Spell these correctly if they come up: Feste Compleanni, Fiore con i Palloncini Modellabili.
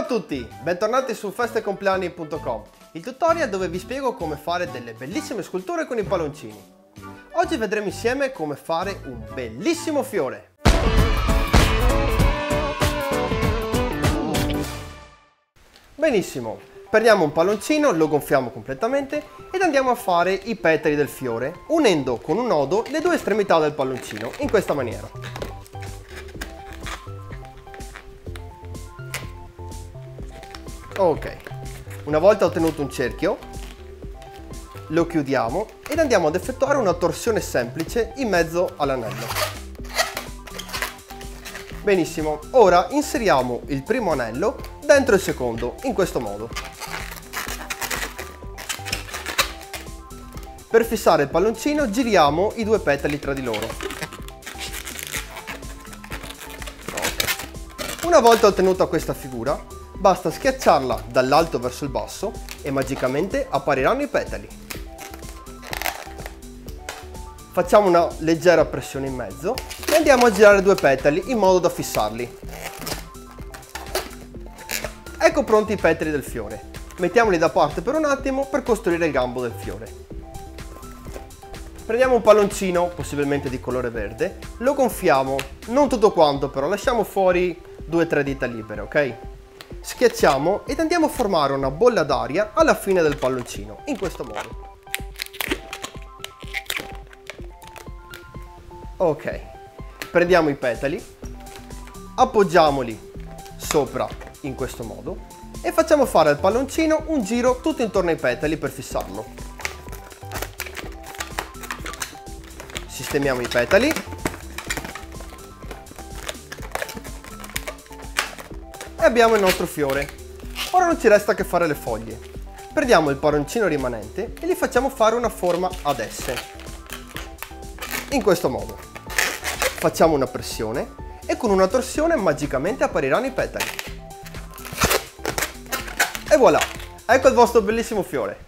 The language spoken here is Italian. Ciao a tutti, bentornati su festecompleanni.com, il tutorial dove vi spiego come fare delle bellissime sculture con i palloncini. Oggi vedremo insieme come fare un bellissimo fiore. Benissimo, prendiamo un palloncino, lo gonfiamo completamente ed andiamo a fare i petali del fiore, unendo con un nodo le due estremità del palloncino in questa maniera. Ok, una volta ottenuto un cerchio, lo chiudiamo ed andiamo ad effettuare una torsione semplice in mezzo all'anello. Benissimo, ora inseriamo il primo anello dentro il secondo, in questo modo. Per fissare il palloncino giriamo i due petali tra di loro. Okay. Una volta ottenuta questa figura, basta schiacciarla dall'alto verso il basso e magicamente appariranno i petali. Facciamo una leggera pressione in mezzo e andiamo a girare due petali in modo da fissarli. Ecco pronti i petali del fiore. Mettiamoli da parte per un attimo per costruire il gambo del fiore. Prendiamo un palloncino, possibilmente di colore verde, lo gonfiamo, non tutto quanto però, lasciamo fuori 2-3 dita libere, ok? Schiacciamo ed andiamo a formare una bolla d'aria alla fine del palloncino, in questo modo. Ok, prendiamo i petali, appoggiamoli sopra in questo modo e facciamo fare al palloncino un giro tutto intorno ai petali per fissarlo. Sistemiamo i petali. Abbiamo il nostro fiore. Ora non ci resta che fare le foglie. Prendiamo il palloncino rimanente e gli facciamo fare una forma ad S. In questo modo. Facciamo una pressione e con una torsione magicamente appariranno i petali. E voilà! Ecco il vostro bellissimo fiore.